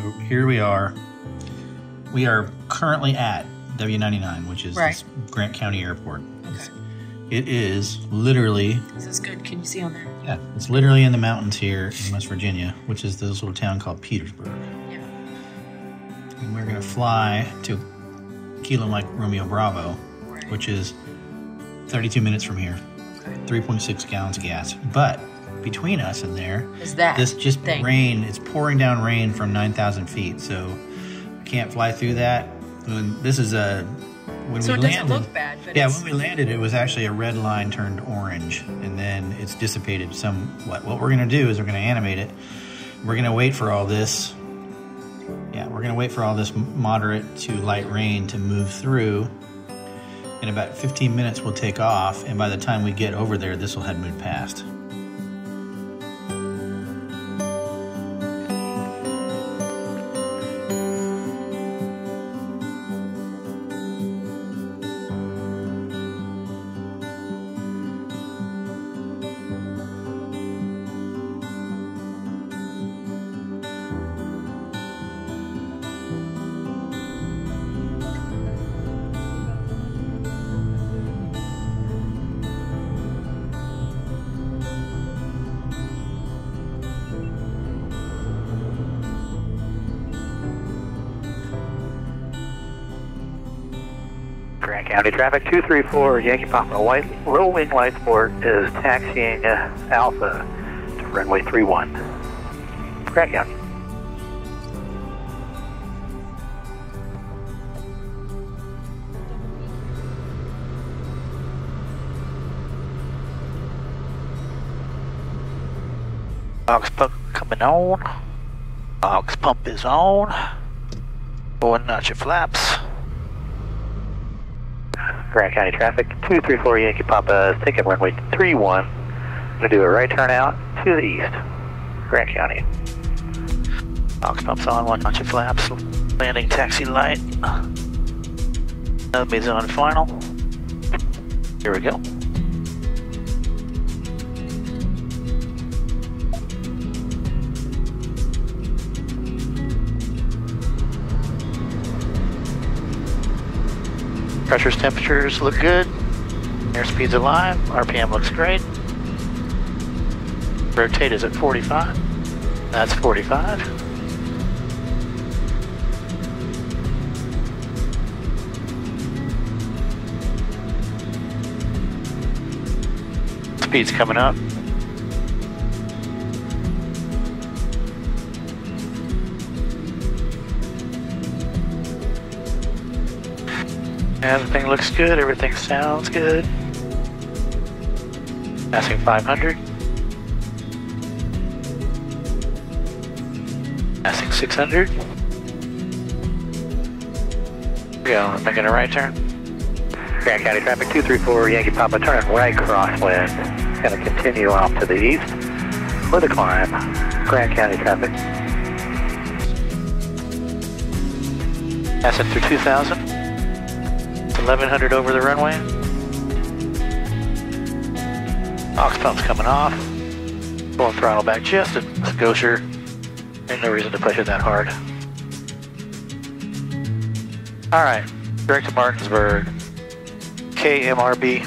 So here we are. We are currently at W99, which is right. Grant County Airport. Okay. It is literally... Is this good? Can you see on there? Yeah. It's literally in the mountains here in West Virginia, which is this little town called Petersburg. Yeah. And we're going to fly to Kilo Mike Romeo Bravo, right. which is 32 minutes from here. Okay. 3.6 gallons of gas. But between us and there is that this just thing. Rain. It's pouring down rain from 9,000 feet. So I can't fly through that. This is a... When so we it landed, doesn't look bad. But yeah, when we landed, it was actually a red line turned orange, and then it's dissipated somewhat. What we're going to do is we're going to animate it. We're going to wait for all this. Yeah, we're going to wait for all this moderate to light rain to move through. In about 15 minutes, we'll take off, and by the time we get over there, this will have moved past. Grant County traffic 234 Yankee Papa. White rolling light sport is taxiing Alpha to runway 31. Grant County. Box pump coming on. Box pump is on. Going out your flaps. Grant County traffic 234 Yankee Papa is taking runway 31. I'm going to do a right turn out to the east. Grant County. Box pumps on, one notch of flaps. Landing taxi light. Nub is on final. Here we go. Pressures, temperatures look good. Airspeed's alive. RPM looks great. Rotate is at 45. That's 45. Speed's coming up. Everything looks good, everything sounds good. Passing 500. Passing 600. Here we go, making a right turn. Grant County traffic 234 Yankee Papa, turning right crosswind. Gonna continue off to the east for the climb. Grant County traffic. Passing through 2000. 1100 over the runway. Ox pump's coming off. Pulling throttle back just a gosher. Ain't no reason to push it that hard. Alright, direct to Martinsburg. KMRB.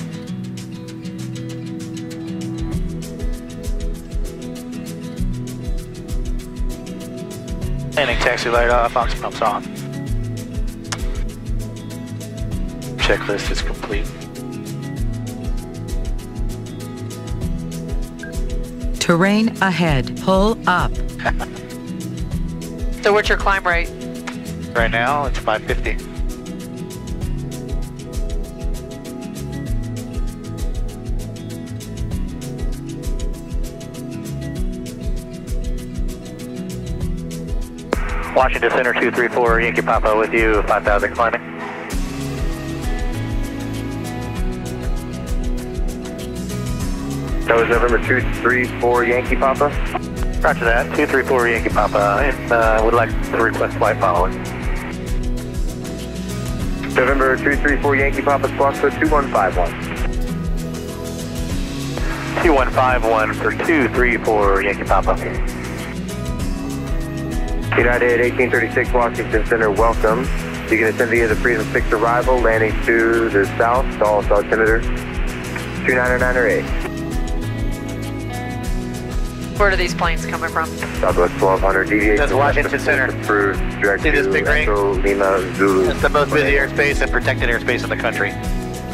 Landing taxi light off, ox pump's on. Checklist is complete. Terrain ahead. Pull up. So what's your climb rate? Right now, it's 550. Washington Center 234 Yankee Papa with you, 5000 climbing. That was November 234 Yankee Papa. Roger that, 234 Yankee Papa, and would like to request flight following. November 234 Yankee Papa, squawk for 2151. 2151 for 234 Yankee Papa. United 1836 Washington Center, welcome. You can ascend via the Freedom 6 Arrival, landing to the south, all altimeter 290908. Where do these planes coming from? Southwest 1200, deviation. That's Washington Center. Approved, direct. See this big ring? Lima, Zulu. That's the most busy airspace and protected airspace in the country.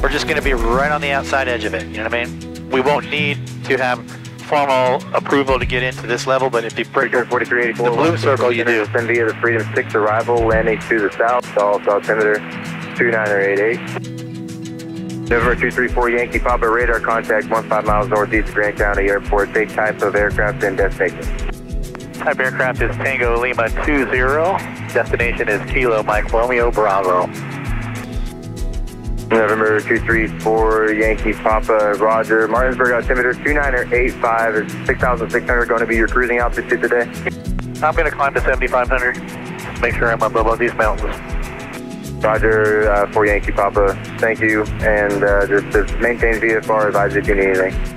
We're just going to be right on the outside edge of it, you know what I mean? We won't need to have formal approval to get into this level, but if you break the blue circle, you do. Send via the Freedom 6 Arrival, landing to the south, all altimeter 2988. November 234 Yankee Papa, radar contact 15 miles northeast of Grant County Airport. State type of aircraft and destination. Type aircraft is Tango Lima 20. Destination is Kilo Mike Romeo Bravo. November 234 Yankee Papa, Roger. Martinsburg altimeter 2985 is 6,600. Going to be your cruising altitude today? I'm going to climb to 7,500. Make sure I'm above these mountains. Roger, for Yankee Papa. Thank you, and just maintain VFR. Advise if you need anything.